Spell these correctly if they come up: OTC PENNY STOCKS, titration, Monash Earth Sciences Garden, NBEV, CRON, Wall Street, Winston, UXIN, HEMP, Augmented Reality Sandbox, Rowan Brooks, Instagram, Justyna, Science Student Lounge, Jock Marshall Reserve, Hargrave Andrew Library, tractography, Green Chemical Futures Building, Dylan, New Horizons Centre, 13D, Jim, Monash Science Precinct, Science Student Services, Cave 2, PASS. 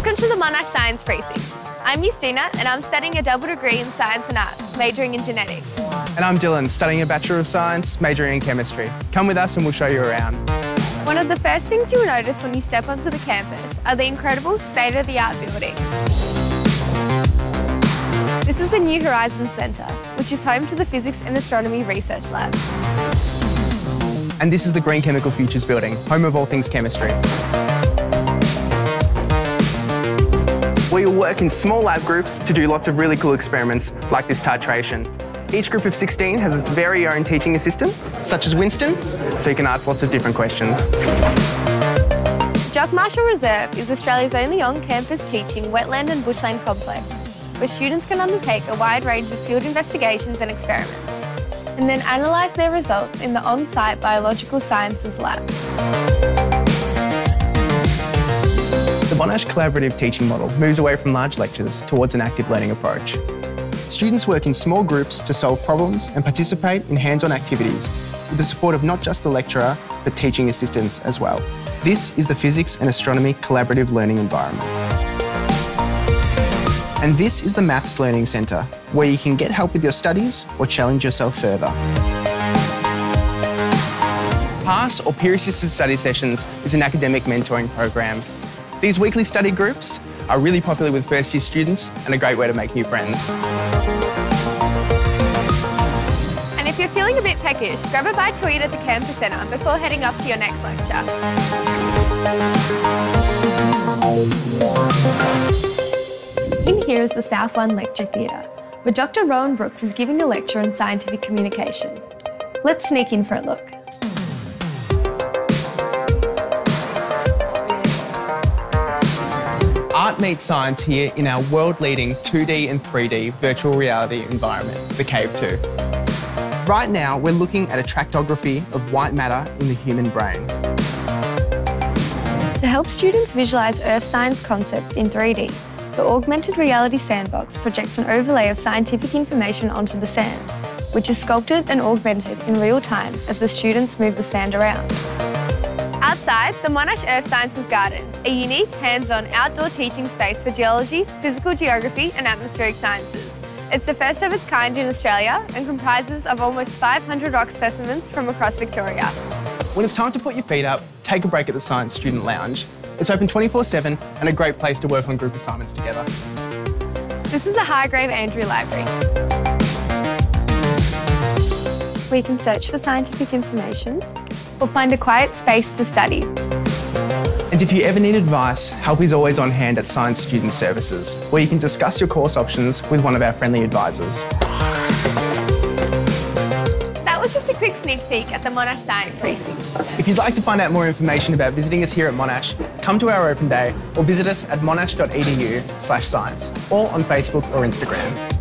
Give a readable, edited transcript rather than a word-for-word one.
Welcome to the Monash Science Precinct. I'm Justyna and I'm studying a double degree in Science and Arts, majoring in Genetics. And I'm Dylan, studying a Bachelor of Science, majoring in Chemistry. Come with us and we'll show you around. One of the first things you'll notice when you step onto the campus are the incredible state-of-the-art buildings. This is the New Horizons Centre, which is home to the Physics and Astronomy Research Labs. And this is the Green Chemical Futures Building, home of all things chemistry. We will work in small lab groups to do lots of really cool experiments, like this titration. Each group of 16 has its very own teaching assistant, such as Winston, so you can ask lots of different questions. Jock Marshall Reserve is Australia's only on-campus teaching wetland and bushland complex, where students can undertake a wide range of field investigations and experiments, and then analyse their results in the on-site biological sciences lab. The Monash collaborative teaching model moves away from large lectures towards an active learning approach. Students work in small groups to solve problems and participate in hands-on activities with the support of not just the lecturer, but teaching assistants as well. This is the Physics and Astronomy collaborative learning environment. And this is the Maths Learning Centre, where you can get help with your studies or challenge yourself further. PASS, or Peer-Assisted Study Sessions, is an academic mentoring program. These weekly study groups are really popular with first-year students and a great way to make new friends. And if you're feeling a bit peckish, grab a bite to eat at the campus centre before heading off to your next lecture. In here is the South 1 Lecture Theatre, where Dr. Rowan Brooks is giving a lecture on scientific communication. Let's sneak in for a look. Art meets science here in our world-leading 2D and 3D virtual reality environment, the Cave 2. Right now, we're looking at a tractography of white matter in the human brain. To help students visualise earth science concepts in 3D, the Augmented Reality Sandbox projects an overlay of scientific information onto the sand, which is sculpted and augmented in real time as the students move the sand around. Outside, the Monash Earth Sciences Garden, a unique hands-on outdoor teaching space for geology, physical geography and atmospheric sciences. It's the first of its kind in Australia and comprises of almost 500 rock specimens from across Victoria. When it's time to put your feet up, take a break at the Science Student Lounge. It's open 24/7 and a great place to work on group assignments together. This is the Hargrave Andrew Library, where you can search for scientific information, or find a quiet space to study. And if you ever need advice, help is always on hand at Science Student Services, where you can discuss your course options with one of our friendly advisors. That was just a quick sneak peek at the Monash Science Precinct. If you'd like to find out more information about visiting us here at Monash, come to our open day or visit us at monash.edu/science or on Facebook or Instagram.